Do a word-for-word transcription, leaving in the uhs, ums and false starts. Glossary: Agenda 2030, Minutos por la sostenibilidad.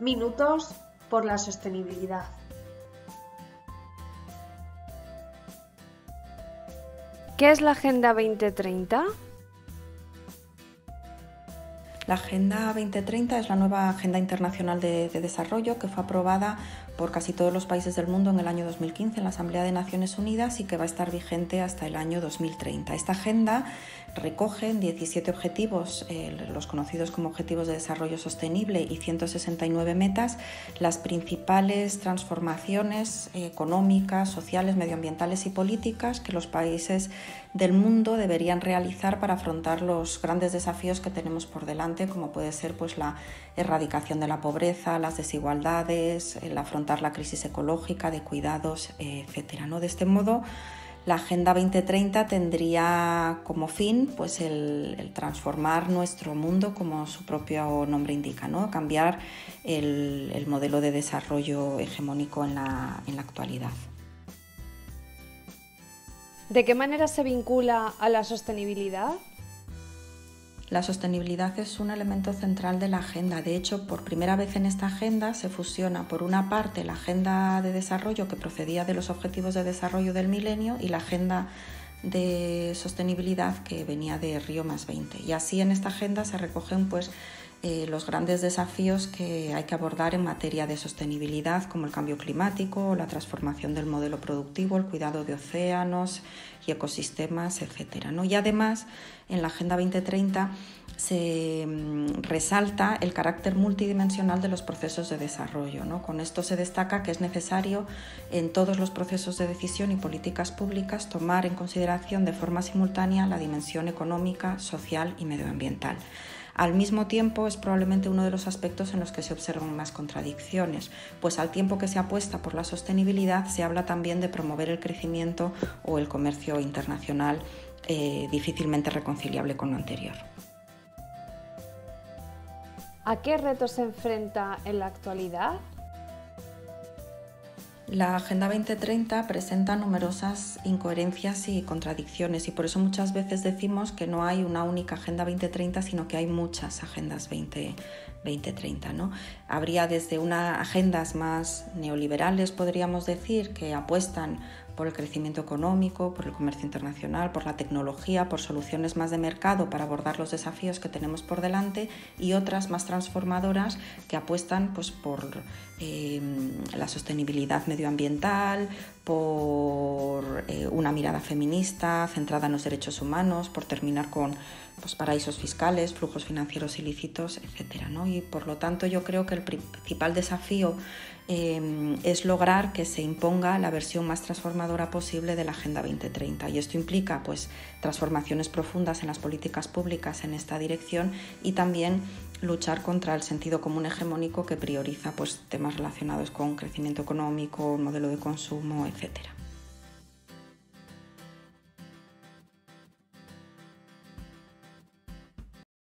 Minutos por la sostenibilidad. ¿Qué es la Agenda veinte treinta? La Agenda veinte treinta es la nueva Agenda Internacional de, de Desarrollo que fue aprobada por casi todos los países del mundo en el año dos mil quince en la Asamblea de Naciones Unidas y que va a estar vigente hasta el año dos mil treinta. Esta agenda recoge diecisiete objetivos, eh, los conocidos como Objetivos de Desarrollo Sostenible, y ciento sesenta y nueve metas, las principales transformaciones eh, económicas, sociales, medioambientales y políticas que los países del mundo deberían realizar para afrontar los grandes desafíos que tenemos por delante, como puede ser pues, la erradicación de la pobreza, las desigualdades, el afrontar la crisis ecológica, de cuidados, etcétera, ¿no? De este modo, la Agenda veinte treinta tendría como fin pues, el, el transformar nuestro mundo, como su propio nombre indica, ¿no? Cambiar el, el modelo de desarrollo hegemónico en la, en la actualidad. ¿De qué manera se vincula a la sostenibilidad? La sostenibilidad es un elemento central de la agenda. De hecho, por primera vez en esta agenda se fusiona, por una parte, la Agenda de Desarrollo, que procedía de los Objetivos de Desarrollo del Milenio, y la Agenda de Sostenibilidad, que venía de Río más veinte. Y así en esta agenda se recogen pues, eh, los grandes desafíos que hay que abordar en materia de sostenibilidad, como el cambio climático, la transformación del modelo productivo, el cuidado de océanos y ecosistemas, etcétera, ¿no? Y además, en la Agenda veinte treinta se resalta el carácter multidimensional de los procesos de desarrollo, ¿no? Con esto se destaca que es necesario en todos los procesos de decisión y políticas públicas tomar en consideración de forma simultánea la dimensión económica, social y medioambiental. Al mismo tiempo, es probablemente uno de los aspectos en los que se observan más contradicciones, pues al tiempo que se apuesta por la sostenibilidad, se habla también de promover el crecimiento o el comercio internacional eh, difícilmente reconciliable con lo anterior. ¿A qué retos se enfrenta en la actualidad? La Agenda veinte treinta presenta numerosas incoherencias y contradicciones, y por eso muchas veces decimos que no hay una única Agenda veinte treinta, sino que hay muchas Agendas veinte treinta, ¿no? Habría desde unas agendas más neoliberales, podríamos decir, que apuestan por el crecimiento económico, por el comercio internacional, por la tecnología, por soluciones más de mercado para abordar los desafíos que tenemos por delante, y otras más transformadoras que apuestan pues, por eh, la sostenibilidad medioambiental, por eh, una mirada feminista centrada en los derechos humanos, por terminar con pues, paraísos fiscales, flujos financieros ilícitos, etcétera, ¿no? Y por lo tanto yo creo que el principal desafío eh, es lograr que se imponga la versión más transformadora posible de la Agenda veinte treinta, y esto implica pues, transformaciones profundas en las políticas públicas en esta dirección, y también luchar contra el sentido común hegemónico que prioriza pues, temas relacionados con crecimiento económico, modelo de consumo, etcétera.